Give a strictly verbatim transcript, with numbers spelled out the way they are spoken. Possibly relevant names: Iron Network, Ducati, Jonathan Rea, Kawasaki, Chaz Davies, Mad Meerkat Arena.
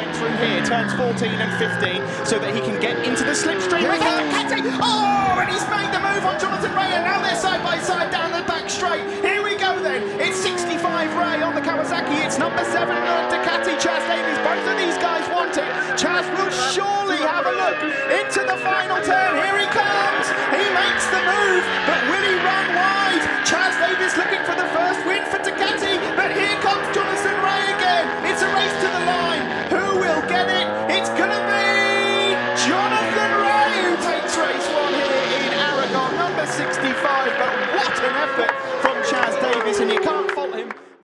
going through here, turns fourteen and fifteen, so that he can get into the slipstream. Here we go. Oh, and he's made the move on Jonathan Rea. Now they're side by side down the back straight. Here we go then. It's sixty-five Rea on the Kawasaki. It's number seven on the Ducati. Chaz Davies. Both of these guys want it. Chaz will surely have a look into the final turn. Here he comes.